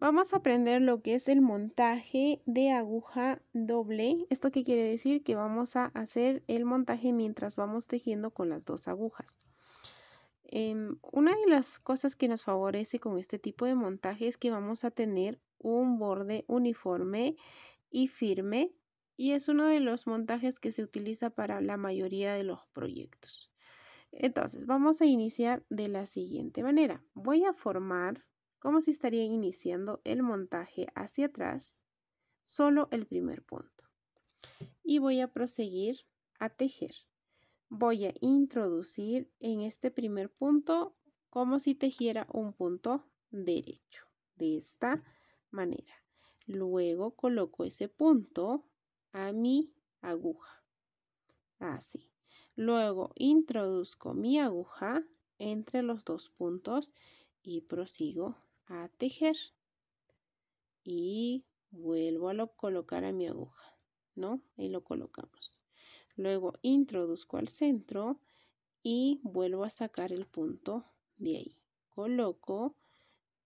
Vamos a aprender lo que es el montaje de aguja doble. ¿Esto qué quiere decir? Que vamos a hacer el montaje mientras vamos tejiendo con las dos agujas. Una de las cosas que nos favorece con este tipo de montaje es que vamos a tener un borde uniforme y firme, y es uno de los montajes que se utiliza para la mayoría de los proyectos. Entonces, vamos a iniciar de la siguiente manera. Voy a formar como si estaría iniciando el montaje hacia atrás, solo el primer punto. Y voy a proseguir a tejer. Voy a introducir en este primer punto como si tejiera un punto derecho, de esta manera. Luego coloco ese punto a mi aguja, así. Luego introduzco mi aguja entre los dos puntos y prosigo a tejer y vuelvo a colocar a mi aguja, ¿no? Ahí lo colocamos. Luego introduzco al centro y vuelvo a sacar el punto de ahí. Coloco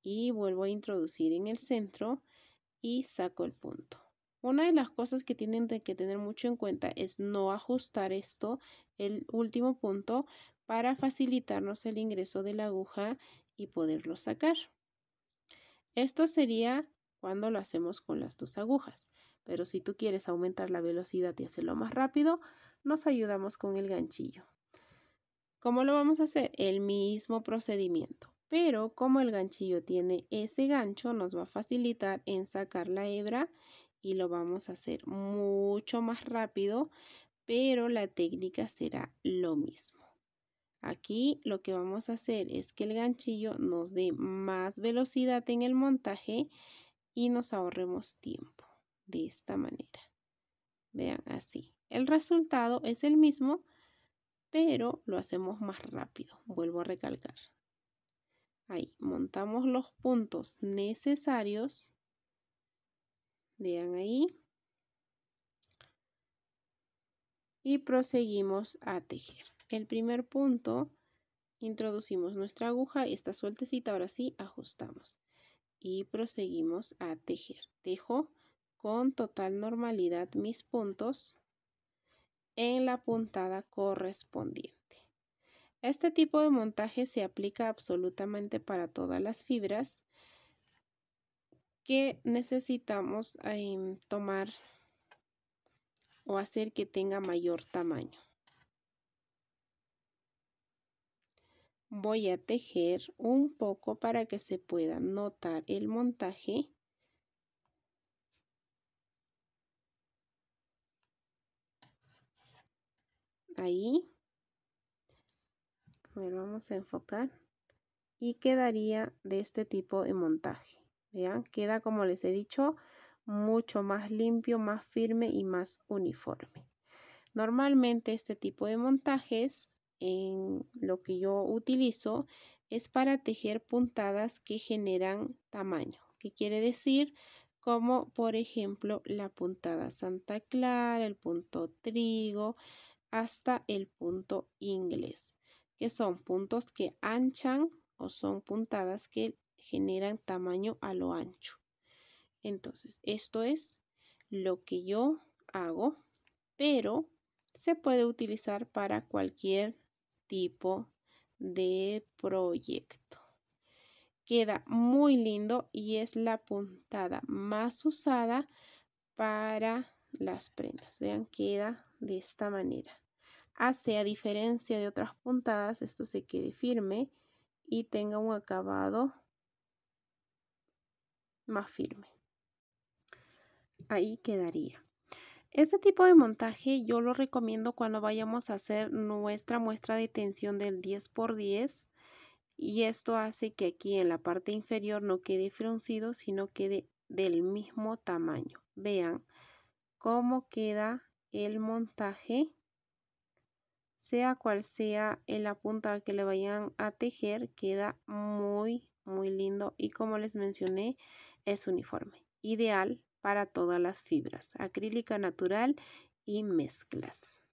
y vuelvo a introducir en el centro y saco el punto. Una de las cosas que tienen que tener mucho en cuenta es no ajustar esto, el último punto, para facilitarnos el ingreso de la aguja y poderlo sacar. Esto sería cuando lo hacemos con las dos agujas, pero si tú quieres aumentar la velocidad y hacerlo más rápido, nos ayudamos con el ganchillo. ¿Cómo lo vamos a hacer? El mismo procedimiento, pero como el ganchillo tiene ese gancho, nos va a facilitar en sacar la hebra y lo vamos a hacer mucho más rápido, pero la técnica será lo mismo. Aquí lo que vamos a hacer es que el ganchillo nos dé más velocidad en el montaje y nos ahorremos tiempo, de esta manera. Vean, así. El resultado es el mismo, pero lo hacemos más rápido. Vuelvo a recalcar. Ahí, montamos los puntos necesarios. Vean ahí. Y proseguimos a tejer. El primer punto, introducimos nuestra aguja, está sueltecita, ahora sí ajustamos y proseguimos a tejer. Tejo con total normalidad mis puntos en la puntada correspondiente. Este tipo de montaje se aplica absolutamente para todas las fibras que necesitamos tomar o hacer que tenga mayor tamaño. Voy a tejer un poco para que se pueda notar el montaje. Ahí. A ver, vamos a enfocar. Y quedaría de este tipo de montaje. Vean, queda, como les he dicho, mucho más limpio, más firme y más uniforme. Normalmente este tipo de montajes, en lo que yo utilizo, es para tejer puntadas que generan tamaño, que quiere decir como por ejemplo la puntada Santa Clara, el punto trigo, hasta el punto inglés, que son puntos que anchan o son puntadas que generan tamaño a lo ancho. Entonces, esto es lo que yo hago, pero se puede utilizar para cualquier tipo de proyecto. Queda muy lindo y es la puntada más usada para las prendas. Vean, queda de esta manera. Hace, a diferencia de otras puntadas, esto se quede firme y tenga un acabado más firme. Ahí quedaría. Este tipo de montaje yo lo recomiendo cuando vayamos a hacer nuestra muestra de tensión del 10x10, y esto hace que aquí en la parte inferior no quede fruncido, sino quede del mismo tamaño. Vean cómo queda el montaje, sea cual sea en la punta que le vayan a tejer, queda muy, muy lindo y, como les mencioné, es uniforme. Ideal para todas las fibras, acrílica natural y mezclas.